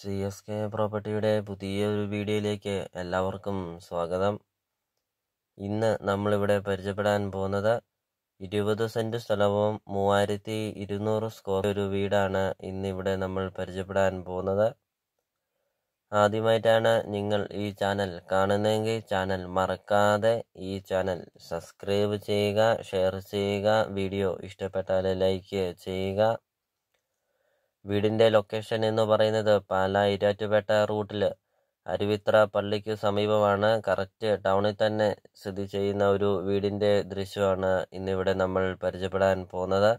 csk propertyയുടെ പുതിയൊരു വീഡിയോയിലേക്ക് എല്ലാവർക്കും സ്വാഗതം. ഇന്ന് നമ്മളിവിടെ പരിചയപ്പെടാൻ പോകുന്നത് 20 സെൻറ്റ് സ്ഥലവും 3200 സ്ക്വയർ ഒരു വീടാണ്. ഇന്നിവിടെ നമ്മൾ പരിചയപ്പെടാൻ പോകുന്നത്. ആദ്യമായിട്ടാണ് നിങ്ങൾ ഈ ചാനൽ കാണുന്നതെങ്കിൽ ചാനൽ മറക്കാതെ ഈ ചാനൽ സബ്സ്ക്രൈബ് ചെയ്യുക, ഷെയർ ചെയ്യുക, വീഡിയോ ഇഷ്ടപ്പെട്ടാൽ ലൈക്ക് ചെയ്യുക. വീടിൻ്റെ ലൊക്കേഷൻ എന്ന് പറയുന്നത് പാലാ ഇരാറ്റുപേട്ട റൂട്ടിൽ അരുവിത്ര പള്ളിക്ക് സമീപമാണ്. കറക്റ്റ് ടൗണിൽ തന്നെ സ്ഥിതി ചെയ്യുന്ന ഒരു വീടിൻ്റെ ദൃശ്യമാണ് ഇന്നിവിടെ നമ്മൾ പരിചയപ്പെടാൻ പോകുന്നത്.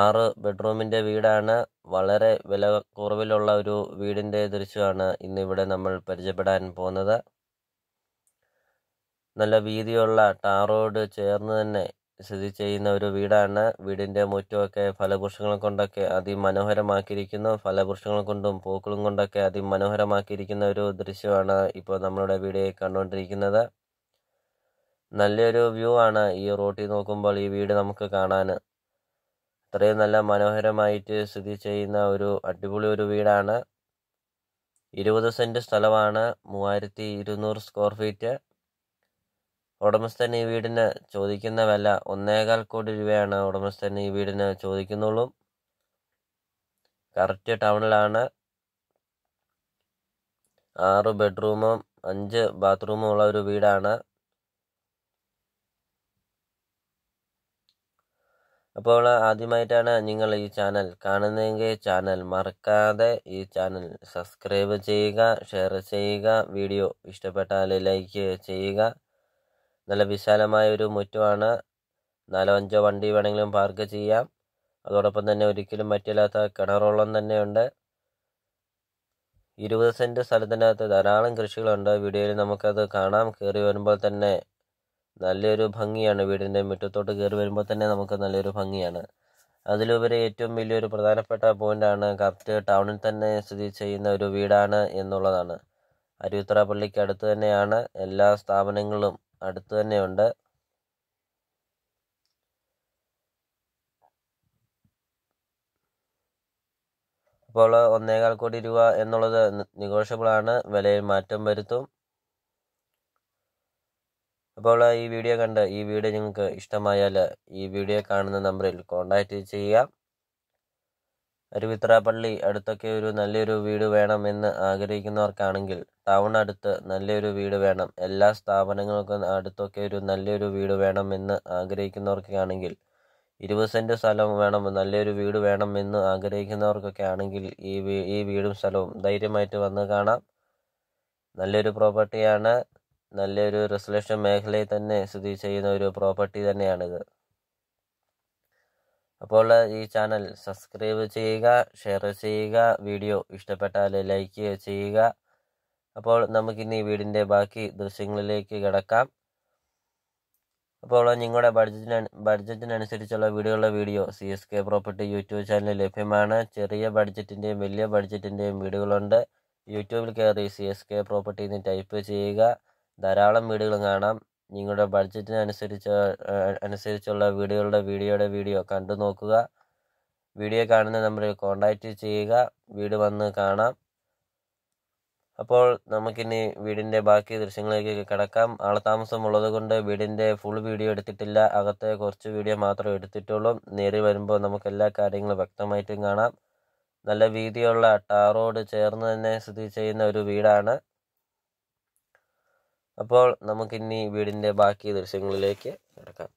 6 ബെഡ്റൂമിൻ്റെ വീടാണ്. വളരെ വില കുറവിലുള്ള ഒരു വീടിൻ്റെ ദൃശ്യമാണ് ഇന്നിവിടെ നമ്മൾ പരിചയപ്പെടാൻ പോകുന്നത്. നല്ല വീതിയുള്ള ടാറോഡ് ചേർന്ന് തന്നെ സ്ഥിതി ചെയ്യുന്ന ഒരു വീടാണ്. വീടിൻ്റെ മുറ്റമൊക്കെ ഫലവൃക്ഷങ്ങൾ കൊണ്ടൊക്കെ അതിമനോഹരമാക്കിയിരിക്കുന്നു. ഫലവൃക്ഷങ്ങൾ കൊണ്ടും പൂക്കളും കൊണ്ടൊക്കെ അതിമനോഹരമാക്കിയിരിക്കുന്ന ഒരു ദൃശ്യമാണ് ഇപ്പോൾ നമ്മളുടെ വീട് കണ്ടുകൊണ്ടിരിക്കുന്നത്. നല്ലൊരു വ്യൂ ആണ് ഈ റോട്ടിൽ നോക്കുമ്പോൾ ഈ വീട് നമുക്ക് കാണാൻ. അത്രയും നല്ല മനോഹരമായിട്ട് സ്ഥിതി ചെയ്യുന്ന ഒരു അടിപൊളി ഒരു വീടാണ്. 20 സെൻറ്റ് സ്ഥലമാണ്, 3200 സ്ക്വയർ ഫീറ്റ്. ഉടമസ്ഥൻ ഈ വീടിന് ചോദിക്കുന്ന വില 1.25 കോടി രൂപയാണ് ഉടമസ്ഥൻ ഈ വീടിന് ചോദിക്കുന്നുള്ളൂ. കറക്റ്റ് ടൗണിലാണ്. 6 ബെഡ്റൂമും 5 ബാത്റൂമും ഉള്ള ഒരു വീടാണ്. അപ്പോൾ ആദ്യമായിട്ടാണ് നിങ്ങൾ ഈ ചാനൽ കാണുന്നതെങ്കിൽ ചാനൽ മറക്കാതെ ഈ ചാനൽ സബ്സ്ക്രൈബ് ചെയ്യുക, ഷെയർ ചെയ്യുക, വീഡിയോ ഇഷ്ടപ്പെട്ടാൽ ലൈക്ക് ചെയ്യുക. നല്ല വിശാലമായ ഒരു മുറ്റമാണ്. 4-5 വണ്ടി വേണമെങ്കിലും പാർക്ക് ചെയ്യാം. അതോടൊപ്പം തന്നെ ഒരിക്കലും പറ്റില്ലാത്ത കിണറോളം തന്നെയുണ്ട്. 20 സെൻറ്റ് സ്ഥലത്തിനകത്ത് ധാരാളം കൃഷികളുണ്ട്. വീഡിയോയിൽ നമുക്കത് കാണാം. കയറി വരുമ്പോൾ തന്നെ നല്ലൊരു ഭംഗിയാണ്. വീടിൻ്റെ മുറ്റത്തോട്ട് കയറി വരുമ്പോൾ തന്നെ നമുക്ക് നല്ലൊരു ഭംഗിയാണ്. അതിലുപരി ഏറ്റവും വലിയൊരു പ്രധാനപ്പെട്ട പോയിൻ്റാണ് കറക്റ്റ് ടൗണിൽ തന്നെ സ്ഥിതി ചെയ്യുന്ന ഒരു വീടാണ് എന്നുള്ളതാണ്. അരുവിത്ര പള്ളിക്ക് അടുത്ത് തന്നെയാണ്. എല്ലാ സ്ഥാപനങ്ങളും അടുത്ത് തന്നെയുണ്ട്. അപ്പോൾ 1.25 കോടി രൂപ എന്നുള്ളത് നെഗോഷ്യബിളാണ്. വിലയിൽ മാറ്റം വരുത്തും. അപ്പോൾ ഈ വീഡിയോ കണ്ട് ഈ വീഡിയോ നിങ്ങൾക്ക് ഇഷ്ടമായാൽ ഈ വീഡിയോ കാണുന്ന നമ്പറിൽ കോൺടാക്റ്റ് ചെയ്യാം. അരുവിത്ര പള്ളി അടുത്തൊക്കെ ഒരു നല്ലൊരു വീട് വേണമെന്ന് ആഗ്രഹിക്കുന്നവർക്കാണെങ്കിൽ ടൗൺ അടുത്ത് നല്ലൊരു വീട് വേണം, എല്ലാ സ്ഥാപനങ്ങൾക്കും അടുത്തൊക്കെ ഒരു നല്ലൊരു വീട് വേണമെന്ന് ആഗ്രഹിക്കുന്നവർക്കൊക്കെ ആണെങ്കിൽ, 20 സെൻറ്റ് സ്ഥലം വേണം, നല്ലൊരു വീട് വേണമെന്ന് ആഗ്രഹിക്കുന്നവർക്കൊക്കെ ആണെങ്കിൽ ഈ വീടും സ്ഥലവും ധൈര്യമായിട്ട് വന്ന് കാണാം. നല്ലൊരു പ്രോപ്പർട്ടിയാണ്. നല്ലൊരു റിസർവേഷൻ മേഖലയിൽ തന്നെ സ്ഥിതി ചെയ്യുന്ന ഒരു പ്രോപ്പർട്ടി തന്നെയാണിത്. അപ്പോൾ ഈ ചാനൽ സബ്സ്ക്രൈബ് ചെയ്യുക, ഷെയർ ചെയ്യുക, വീഡിയോ ഇഷ്ടപ്പെട്ടാൽ ലൈക്ക് ചെയ്യുക. അപ്പോൾ നമുക്കിനി വീടിൻ്റെ ബാക്കി ദൃശ്യങ്ങളിലേക്ക് കിടക്കാം. അപ്പോൾ നിങ്ങളുടെ ബഡ്ജറ്റിനനുസരിച്ചുള്ള video CSK property YouTube channel ലഭ്യമാണ്. ചെറിയ ബഡ്ജറ്റിൻ്റെയും വലിയ ബഡ്ജറ്റിൻ്റെയും വീടുകളുണ്ട്. യൂട്യൂബിൽ കയറി CSK പ്രോപ്പർട്ടി എന്ന് ടൈപ്പ് ചെയ്യുക. ധാരാളം വീടുകൾ കാണാം. നിങ്ങളുടെ ബഡ്ജറ്റിനനുസരിച്ചുള്ള വീഡിയോയുടെ വീഡിയോ കണ്ടു നോക്കുക. വീഡിയോ കാണുന്ന നമ്പറിൽ കോൺടാക്റ്റ് ചെയ്യുക. വീട് വന്ന് കാണാം. അപ്പോൾ നമുക്കിനി വീടിൻ്റെ ബാക്കി ദൃശ്യങ്ങളിലേക്ക് കിടക്കാം. ആളത്താമസമുള്ളത് കൊണ്ട് വീടിൻ്റെ ഫുൾ വീഡിയോ എടുത്തിട്ടില്ല. അകത്തെ കുറച്ച് വീഡിയോ മാത്രമേ എടുത്തിട്ടുള്ളൂ. നേരിൽ വരുമ്പോൾ നമുക്ക് എല്ലാ കാര്യങ്ങളും വ്യക്തമായിട്ടും കാണാം. നല്ല വീതിയുള്ള ടാറോഡ് ചേർന്ന് തന്നെ സ്ഥിതി ചെയ്യുന്ന ഒരു വീടാണ്. അപ്പോൾ നമുക്കിനി വീടിൻ്റെ ബാക്കി ദൃശ്യങ്ങളിലേക്ക് കിടക്കാം.